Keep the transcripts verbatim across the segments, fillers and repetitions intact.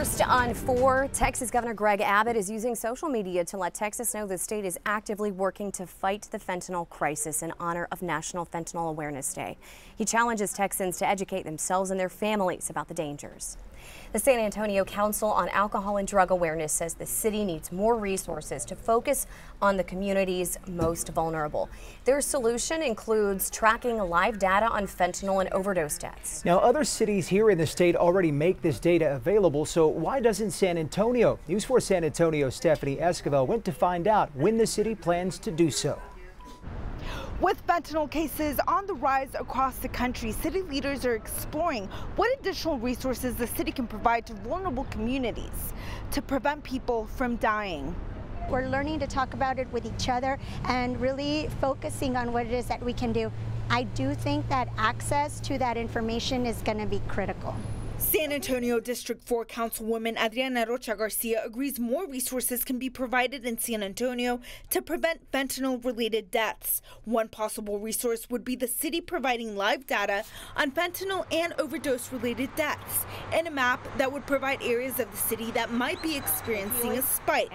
First on four, Texas Governor Greg Abbott is using social media to let Texas know the state is actively working to fight the fentanyl crisis in honor of National Fentanyl Awareness Day. He challenges Texans to educate themselves and their families about the dangers. The San Antonio Council on Alcohol and Drug Awareness says the city needs more resources to focus on the communities most vulnerable. Their solution includes tracking live data on fentanyl and overdose deaths. Now, other cities here in the state already make this data available, so So why doesn't San Antonio? News four San Antonio Stephanie Esquivel went to find out when the city plans to do so. With fentanyl cases on the rise across the country, city leaders are exploring what additional resources the city can provide to vulnerable communities to prevent people from dying. We're learning to talk about it with each other and really focusing on what it is that we can do. I do think that access to that information is going to be critical. San Antonio District four Councilwoman Adriana Rocha-Garcia agrees more resources can be provided in San Antonio to prevent fentanyl-related deaths. One possible resource would be the city providing live data on fentanyl and overdose-related deaths and a map that would provide areas of the city that might be experiencing a spike.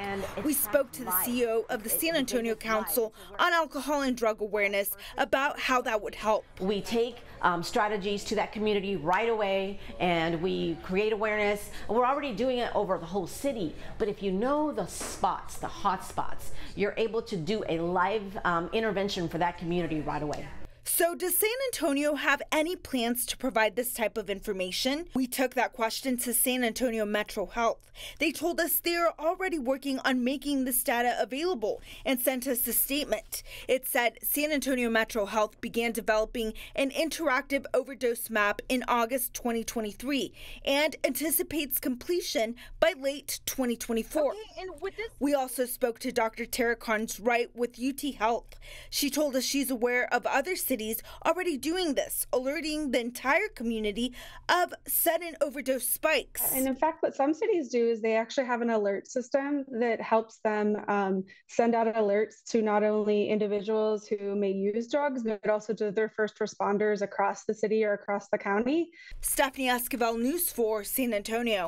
We spoke to the C E O of the San Antonio Council on Alcohol and Drug Awareness about how that would help. We take um, strategies to that community right away, and we create awareness. We're already doing it over the whole city, but if you know the spots, the hot spots, you're able to do a live um, intervention for that community right away. So does San Antonio have any plans to provide this type of information? We took that question to San Antonio Metro Health. They told us they are already working on making this data available and sent us a statement. It said San Antonio Metro Health began developing an interactive overdose map in August twenty twenty-three and anticipates completion by late twenty twenty-four. Okay, and with this we also spoke to Doctor Tara Carnes-Wright with U T Health. She told us she's aware of other cities Cities already doing this, alerting the entire community of sudden overdose spikes. And in fact, what some cities do is they actually have an alert system that helps them um, send out alerts to not only individuals who may use drugs, but also to their first responders across the city or across the county. Stephanie Esquivel, News four, San Antonio.